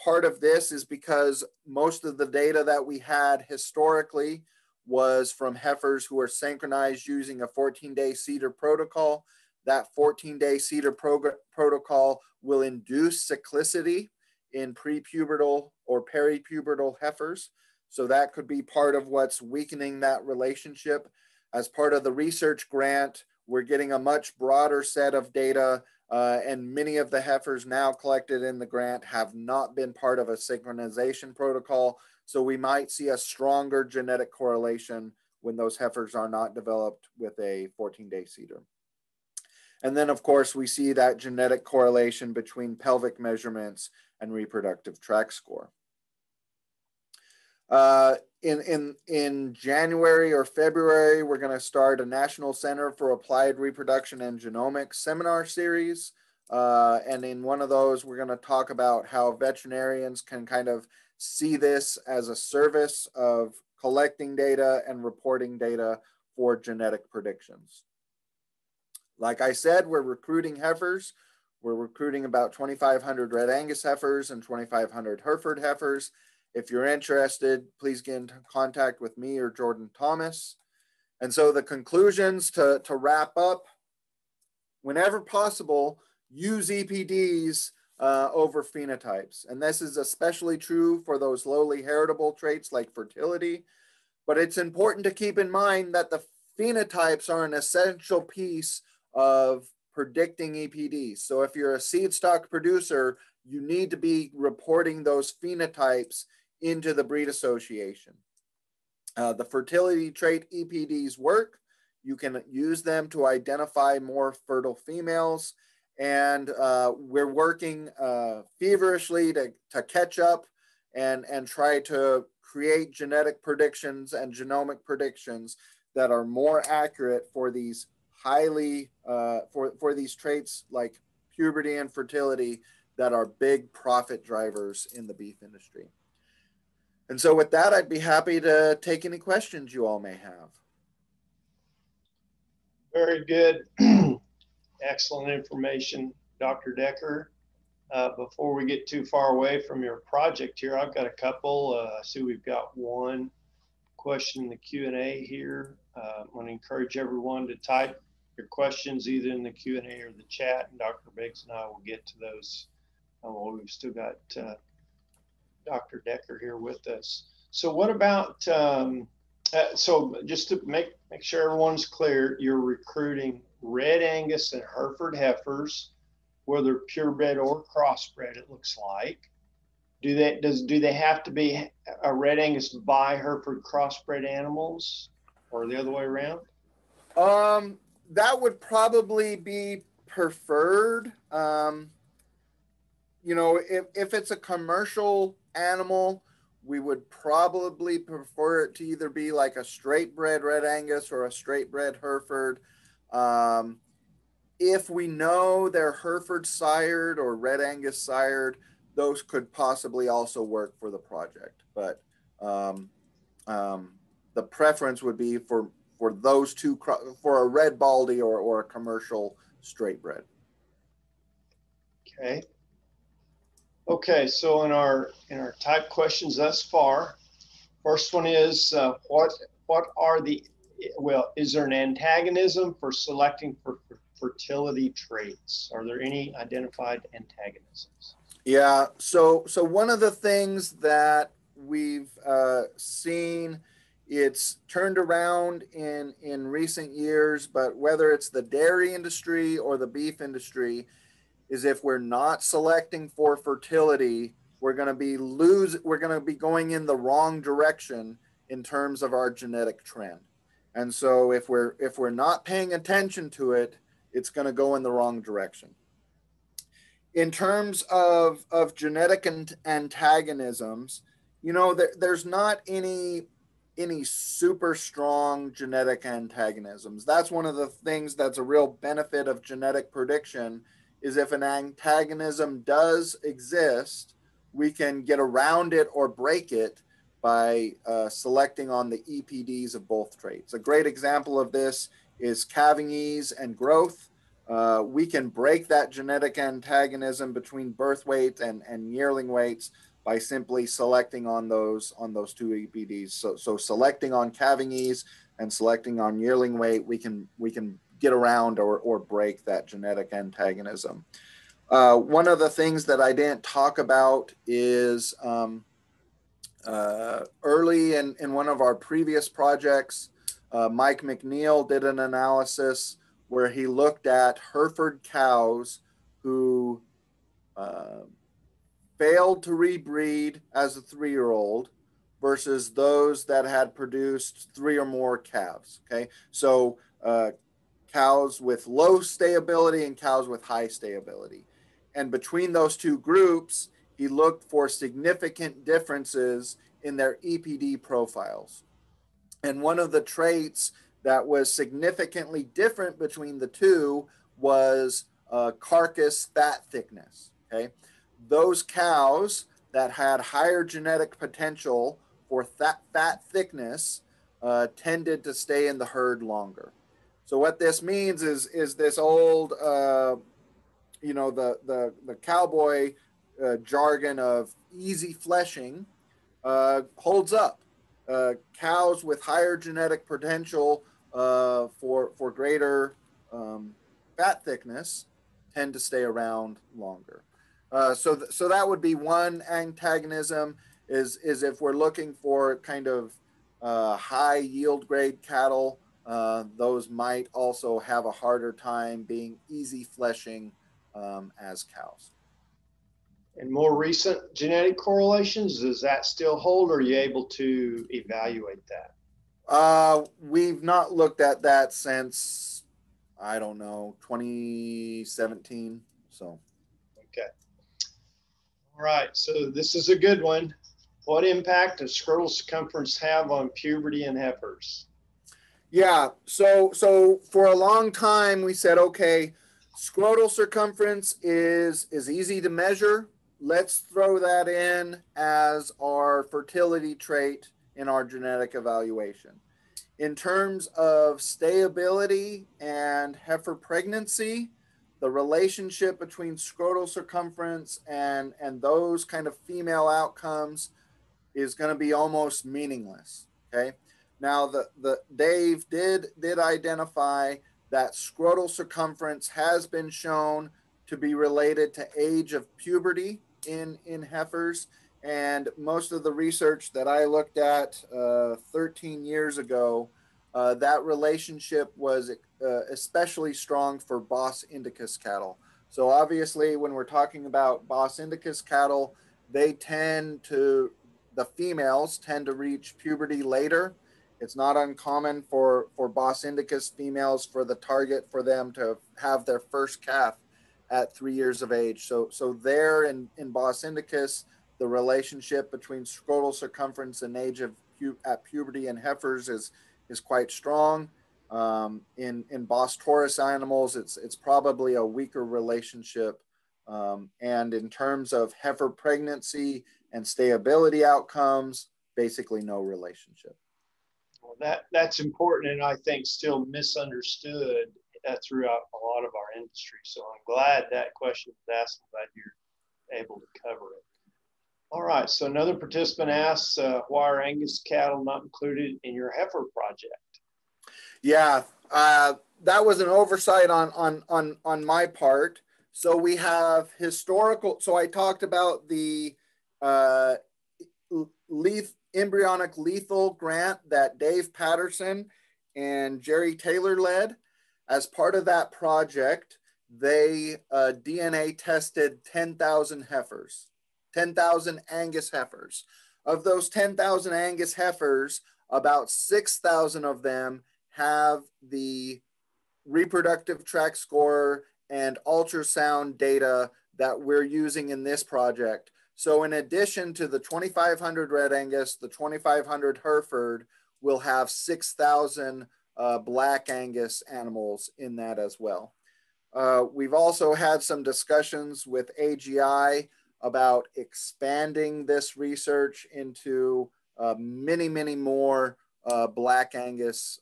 Part of this is because most of the data that we had historically was from heifers who are synchronized using a 14-day cedar protocol. That 14-day cedar protocol will induce cyclicity in prepubertal or peripubertal heifers. So that could be part of what's weakening that relationship. As part of the research grant, we're getting a much broader set of data, and many of the heifers now collected in the grant have not been part of a synchronization protocol. So we might see a stronger genetic correlation when those heifers are not developed with a 14-day cedar. And then of course, we see that genetic correlation between pelvic measurements and reproductive tract score. In January or February, we're going to start a National Center for Applied Reproduction and Genomics seminar series. And in one of those, we're going to talk about how veterinarians can kind of see this as a service of collecting data and reporting data for genetic predictions. Like I said, we're recruiting heifers. We're recruiting about 2,500 Red Angus heifers and 2,500 Hereford heifers. If you're interested, please get in contact with me or Jordan Thomas. And so the conclusions to wrap up, whenever possible, use EPDs over phenotypes. And this is especially true for those lowly heritable traits like fertility, but it's important to keep in mind that the phenotypes are an essential piece of predicting EPD. So if you're a seed stock producer, you need to be reporting those phenotypes into the breed association. The fertility trait EPDs work. You can use them to identify more fertile females. And we're working feverishly to catch up and try to create genetic predictions and genomic predictions that are more accurate for these highly, for these traits like puberty and fertility that are big profit drivers in the beef industry. And so with that, I'd be happy to take any questions you all may have. Very good. Excellent information, Dr. Decker. Before we get too far away from your project here, I've got a couple. I see we've got one question in the Q&A here. I want to encourage everyone to type your questions either in the Q&A or the chat, and Dr. Biggs and I will get to those. We've still got Dr. Decker here with us. So what about, so just to make sure everyone's clear, you're recruiting Red Angus and Hereford heifers, whether purebred or crossbred, it looks like. Do they have to be a Red Angus by Hereford crossbred animals, or the other way around? That would probably be preferred. You know, if it's a commercial animal, we would probably prefer it to either be like a straight bred Red Angus or a straight bred Hereford. If we know they're Hereford sired or Red Angus sired, those could possibly also work for the project, but the preference would be for those two, for a red baldy or a commercial straight bred. Okay. Okay. So in our type questions thus far, first one is what are the, well, is there an antagonism for selecting for fertility traits? Are there any identified antagonisms? Yeah, so one of the things that we've seen, it's turned around in recent years, but whether it's the dairy industry or the beef industry, is if we're not selecting for fertility, we're going to be going in the wrong direction in terms of our genetic trend. And so if we're not paying attention to it, it's going to go in the wrong direction. In terms of genetic antagonisms, you know, there's not any super strong genetic antagonisms. That's one of the things that's a real benefit of genetic prediction, is if an antagonism does exist, we can get around it or break it by selecting on the EPDs of both traits. A great example of this is calving ease and growth. We can break that genetic antagonism between birth weight and yearling weights by simply selecting on those two EPDs. So selecting on calving ease and selecting on yearling weight, we can get around or break that genetic antagonism. One of the things that I didn't talk about is early in one of our previous projects, Mike McNeil did an analysis where he looked at Hereford cows who failed to rebreed as a 3-year-old versus those that had produced 3 or more calves, okay? So cows with low stability and cows with high stability. And between those two groups, he looked for significant differences in their EPD profiles. And one of the traits that was significantly different between the two was carcass fat thickness, okay? Those cows that had higher genetic potential for fat thickness tended to stay in the herd longer. So what this means is this old, you know, the cowboy jargon of easy fleshing holds up. Cows with higher genetic potential for greater fat thickness tend to stay around longer. So that would be one antagonism, is if we're looking for kind of high yield grade cattle, those might also have a harder time being easy fleshing as cows. And more recent genetic correlations, does that still hold, or are you able to evaluate that? We've not looked at that since, I don't know, 2017, so. Okay. All right, so this is a good one. What impact does scrotal circumference have on puberty in heifers? Yeah, so for a long time we said, okay, scrotal circumference is easy to measure. Let's throw that in as our fertility trait in our genetic evaluation. In terms of stability and heifer pregnancy, the relationship between scrotal circumference and those kind of female outcomes is going to be almost meaningless, okay? Now, Dave did identify that scrotal circumference has been shown to be related to age of puberty in heifers, and most of the research that I looked at 13 years ago, that relationship was especially strong for Bos indicus cattle. So obviously when we're talking about Bos indicus cattle, the females tend to reach puberty later. It's not uncommon for Bos indicus females for the target for them to have their first calf at 3 years of age. So there in Bos indicus, the relationship between scrotal circumference and age of at puberty in heifers is quite strong. In Bos taurus animals, it's probably a weaker relationship. And in terms of heifer pregnancy and stability outcomes, basically no relationship. Well, that's important, and I think still misunderstood throughout a lot of our industry. So I'm glad that question was asked, and glad you're able to cover it. All right, so another participant asks, why are Angus cattle not included in your heifer project? Yeah, that was an oversight on my part. So we have historical, so I talked about the embryonic lethal grant that Dave Patterson and Jerry Taylor led. As part of that project, they DNA tested 10,000 heifers, 10,000 Angus heifers. Of those 10,000 Angus heifers, about 6,000 of them have the reproductive tract score and ultrasound data that we're using in this project. So in addition to the 2,500 Red Angus, the 2,500 Hereford, we'll have 6,000 Black Angus animals in that as well. We've also had some discussions with AGI about expanding this research into many, many more Black Angus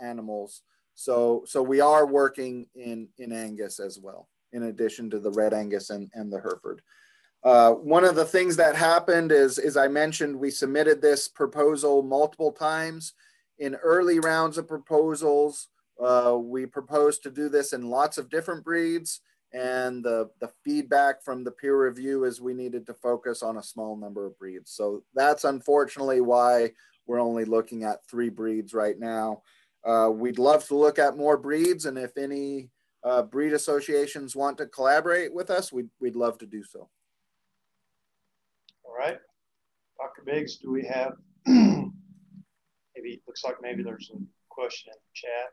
animals. So we are working in Angus as well, in addition to the Red Angus and the Hereford. One of the things that happened is I mentioned we submitted this proposal multiple times. In early rounds of proposals, we proposed to do this in lots of different breeds, and the feedback from the peer review is we needed to focus on a small number of breeds. So that's unfortunately why we're only looking at 3 breeds right now. We'd love to look at more breeds, and if any breed associations want to collaborate with us, we'd love to do so. All right, Dr. Biggs, do we have, maybe, looks like maybe there's a question in the chat.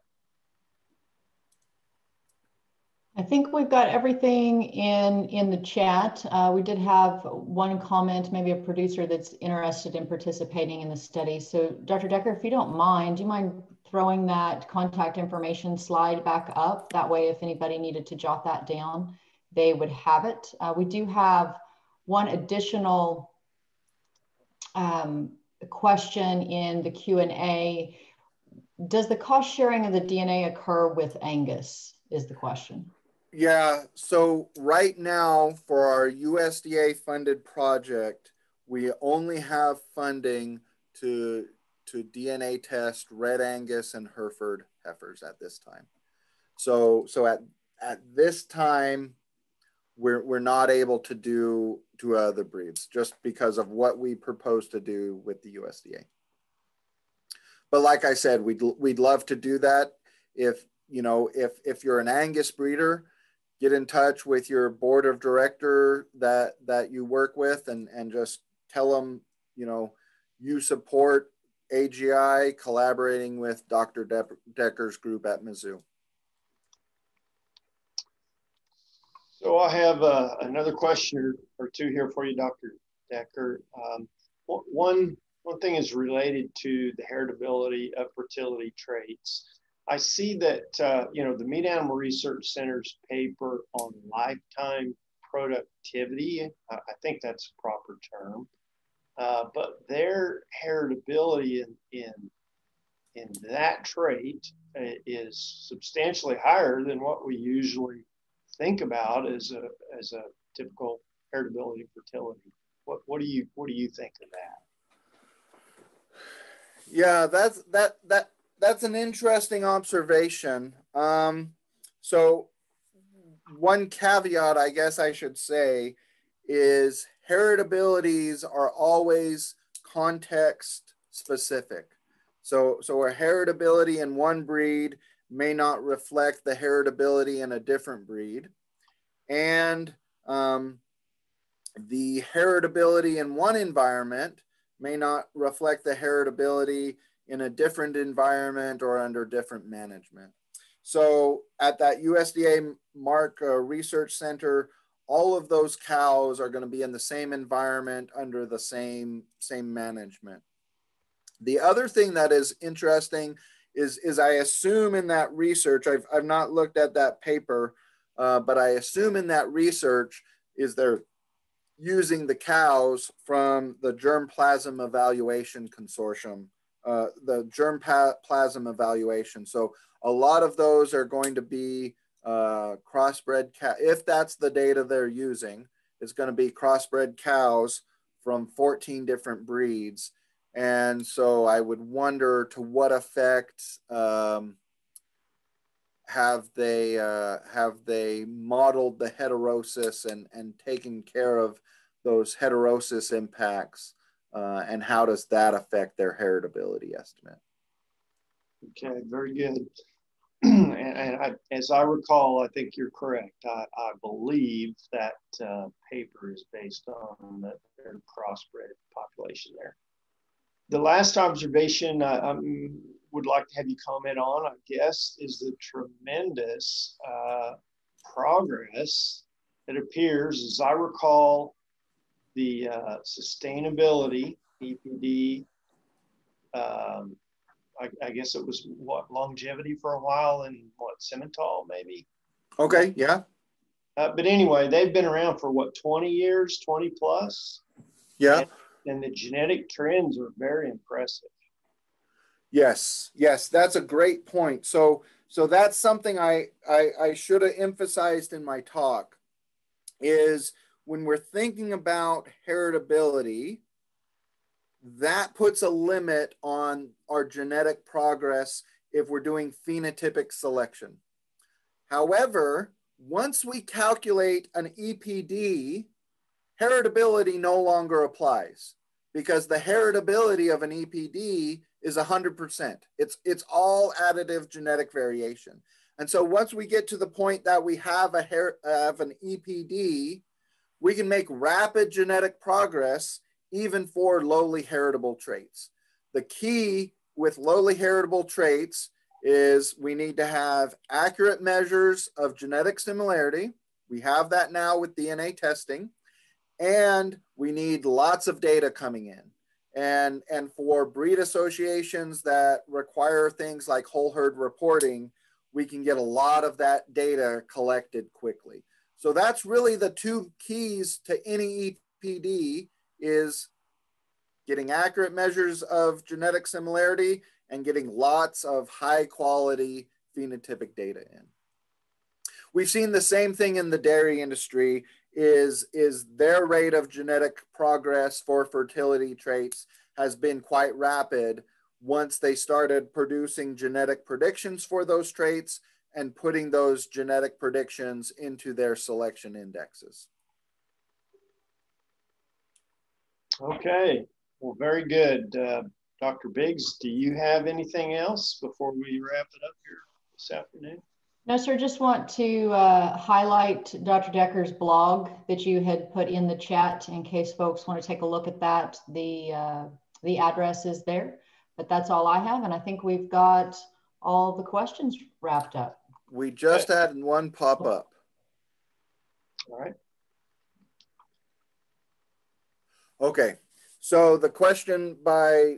I think we've got everything in the chat. We did have one comment, maybe a producer that's interested in participating in the study. So Dr. Decker, if you don't mind, do you mind throwing that contact information slide back up? That way, if anybody needed to jot that down, they would have it. We do have one additional question in the Q&A. Does the cost sharing of the DNA occur with Angus, is the question. Yeah, so right now for our USDA funded project, we only have funding to DNA test Red Angus and Hereford heifers at this time. So at this time, we're not able to do to other breeds just because of what we propose to do with the USDA. But like I said, we'd love to do that. If, you know, if you're an Angus breeder, get in touch with your board of director that you work with and just tell them, you know, you support AGI collaborating with Dr. Decker's group at Mizzou. So I have another question or two here for you, Dr. Decker. One thing is related to the heritability of fertility traits. I see that, you know, the Meat Animal Research Center's paper on lifetime productivity, I think that's a proper term, but their heritability in that trait is substantially higher than what we usually think about as a typical heritability fertility. What do you think of that? Yeah, that's an interesting observation. So one caveat, I guess I should say, is heritabilities are always context specific. So a heritability in one breed may not reflect the heritability in a different breed. And the heritability in one environment may not reflect the heritability in a different environment or under different management. So at that USDA Mark Research Center, all of those cows are going to be in the same environment under the same management. The other thing that is interesting is I assume in that research, I've not looked at that paper, but I assume in that research is they're using the cows from the Germplasm Evaluation Consortium, the Germplasm Evaluation. So a lot of those are going to be crossbred cows. If that's the data they're using, it's going to be crossbred cows from 14 different breeds. And so I would wonder to what effect have they modeled the heterosis and taken care of those heterosis impacts, and how does that affect their heritability estimate? Okay, very good. As I recall, I think you're correct. I believe that paper is based on their crossbred population there. The last observation I would like to have you comment on, I guess, is the tremendous progress that appears, as I recall, the sustainability, EPD, I guess it was what, longevity for a while and what, Semitol maybe? Okay, yeah. But anyway, they've been around for what, 20 years, 20 plus? Yeah. And the genetic trends are very impressive. Yes, yes, that's a great point. So that's something I should have emphasized in my talk, is when we're thinking about heritability, that puts a limit on our genetic progress if we're doing phenotypic selection. However, once we calculate an EPD, heritability no longer applies, because the heritability of an EPD is 100%. It's all additive genetic variation. And so once we get to the point that we have an EPD, we can make rapid genetic progress even for lowly heritable traits. The key with lowly heritable traits is we need to have accurate measures of genetic similarity. We have that now with DNA testing, and we need lots of data coming in. And for breed associations that require things like whole herd reporting, we can get a lot of that data collected quickly. So that's really the two keys to any EPD, is getting accurate measures of genetic similarity and getting lots of high quality phenotypic data in. We've seen the same thing in the dairy industry, is their rate of genetic progress for fertility traits has been quite rapid once they started producing genetic predictions for those traits and putting those genetic predictions into their selection indexes. Okay, well, very good. Dr. Biggs, do you have anything else before we wrap it up here this afternoon? No, sir, just want to highlight Dr. Decker's blog that you had put in the chat in case folks want to take a look at that. The address is there, but that's all I have. And I think we've got all the questions wrapped up. We just had one pop up. All right. Okay, so the question by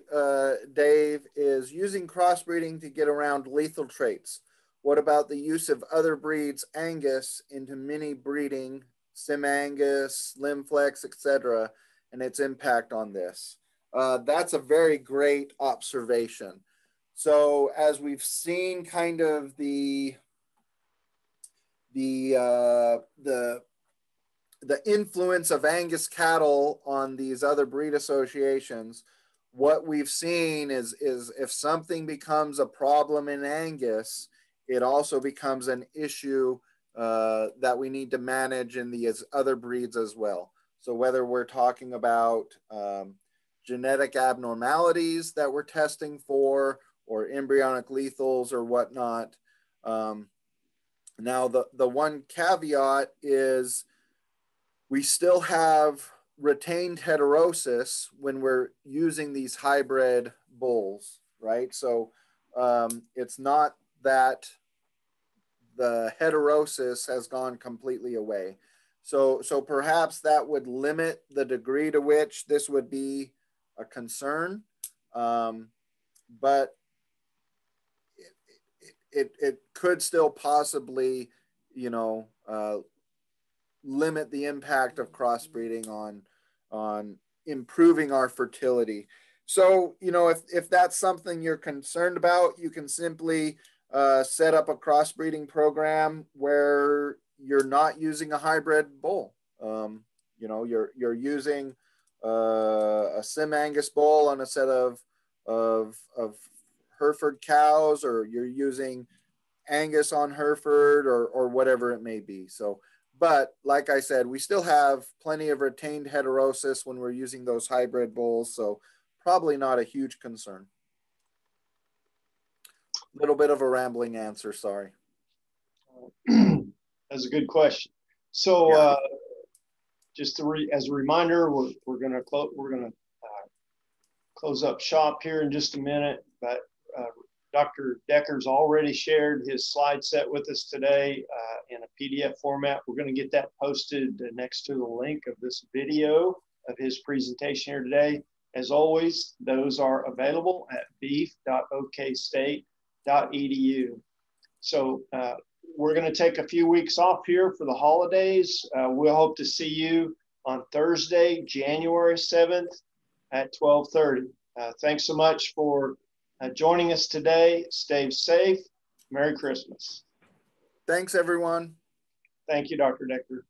Dave is, using crossbreeding to get around lethal traits, what about the use of other breeds Angus into mini breeding, Simangus, Limflex, etc., and its impact on this? That's a very great observation. So as we've seen kind of the influence of Angus cattle on these other breed associations, what we've seen is if something becomes a problem in Angus, it also becomes an issue that we need to manage in the other breeds as well. So whether we're talking about genetic abnormalities that we're testing for, or embryonic lethals or whatnot. Now the one caveat is, we still have retained heterosis when we're using these hybrid bulls, right? So it's not that the heterosis has gone completely away. So perhaps that would limit the degree to which this would be a concern, but it could still possibly, you know, limit the impact of crossbreeding on improving our fertility. So, you know, if that's something you're concerned about, you can simply set up a crossbreeding program where you're not using a hybrid bull. You know, you're using a Simangus bull on a set of Hereford cows, or you're using Angus on Hereford, or whatever it may be. So, but like I said, we still have plenty of retained heterosis when we're using those hybrid bulls, so probably not a huge concern. little bit of a rambling answer, sorry. That's a good question. So yeah. Just to as a reminder, we're gonna close up shop here in just a minute, but Dr. Decker's already shared his slide set with us today in a PDF format. We're going to get that posted next to the link of this video of his presentation here today. As always, those are available at beef.okstate.edu. So we're going to take a few weeks off here for the holidays. We'll hope to see you on Thursday, January 7th at 12:30. Thanks so much for joining us today. Stay safe. Merry Christmas. Thanks, everyone. Thank you, Dr. Decker.